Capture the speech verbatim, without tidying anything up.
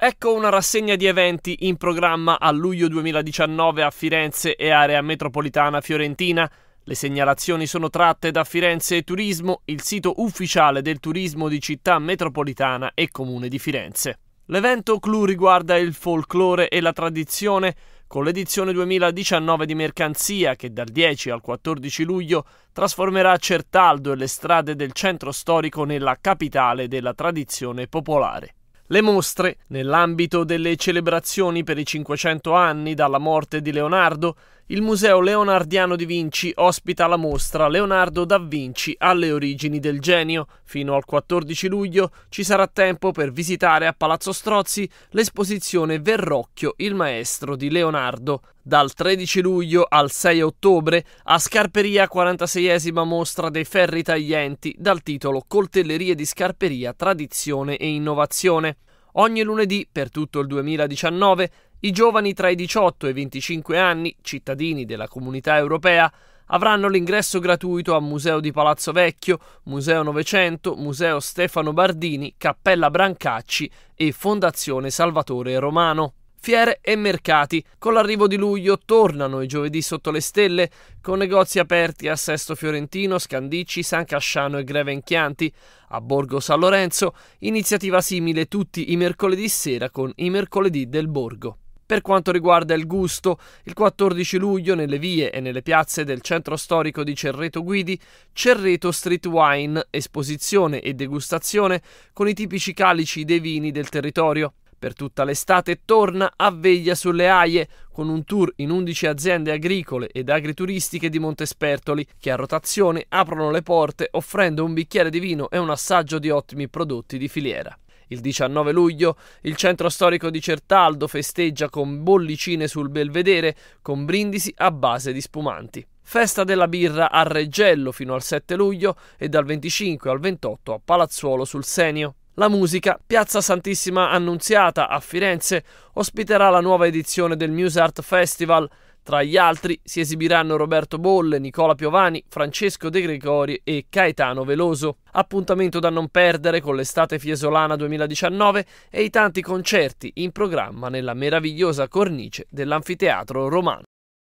Ecco una rassegna di eventi in programma a luglio duemiladiciannove a Firenze e area metropolitana fiorentina. Le segnalazioni sono tratte da Firenze Turismo, il sito ufficiale del turismo di Città Metropolitana e Comune di Firenze. L'evento clou riguarda il folklore e la tradizione, con l'edizione duemiladiciannove di Mercanzia che dal dieci al quattordici luglio trasformerà Certaldo e le strade del centro storico nella capitale della tradizione popolare. Le mostre, nell'ambito delle celebrazioni per i cinquecento anni dalla morte di Leonardo, il Museo Leonardiano di Vinci ospita la mostra Leonardo da Vinci alle origini del genio. Fino al quattordici luglio ci sarà tempo per visitare a Palazzo Strozzi l'esposizione Verrocchio, il maestro di Leonardo. Dal tredici luglio al sei ottobre a Scarperia quarantaseiesima mostra dei ferri taglienti dal titolo Coltellerie di Scarperia Tradizione e Innovazione. Ogni lunedì, per tutto il duemiladiciannove, i giovani tra i diciotto e i venticinque anni, cittadini della comunità europea, avranno l'ingresso gratuito a Museo di Palazzo Vecchio, Museo Novecento, Museo Stefano Bardini, Cappella Brancacci e Fondazione Salvatore Romano. Fiere e mercati. Con l'arrivo di luglio tornano i giovedì sotto le stelle, con negozi aperti a Sesto Fiorentino, Scandicci, San Casciano e Greve in Chianti. A Borgo San Lorenzo, iniziativa simile tutti i mercoledì sera con i mercoledì del Borgo. Per quanto riguarda il gusto, il quattordici luglio nelle vie e nelle piazze del centro storico di Cerreto Guidi, Cerreto Street Wine, esposizione e degustazione con i tipici calici dei vini del territorio. Per tutta l'estate torna a Veglia sulle Aie, con un tour in undici aziende agricole ed agrituristiche di Montespertoli, che a rotazione aprono le porte offrendo un bicchiere di vino e un assaggio di ottimi prodotti di filiera. Il diciannove luglio il centro storico di Certaldo festeggia con bollicine sul Belvedere, con brindisi a base di spumanti. Festa della birra a Reggello fino al sette luglio e dal venticinque al ventotto a Palazzuolo sul Senio. La musica, Piazza Santissima Annunziata a Firenze, ospiterà la nuova edizione del Muse Art Festival. Tra gli altri si esibiranno Roberto Bolle, Nicola Piovani, Francesco De Gregori e Gaetano Veloso. Appuntamento da non perdere con l'estate fiesolana duemiladiciannove e i tanti concerti in programma nella meravigliosa cornice dell'anfiteatro romano.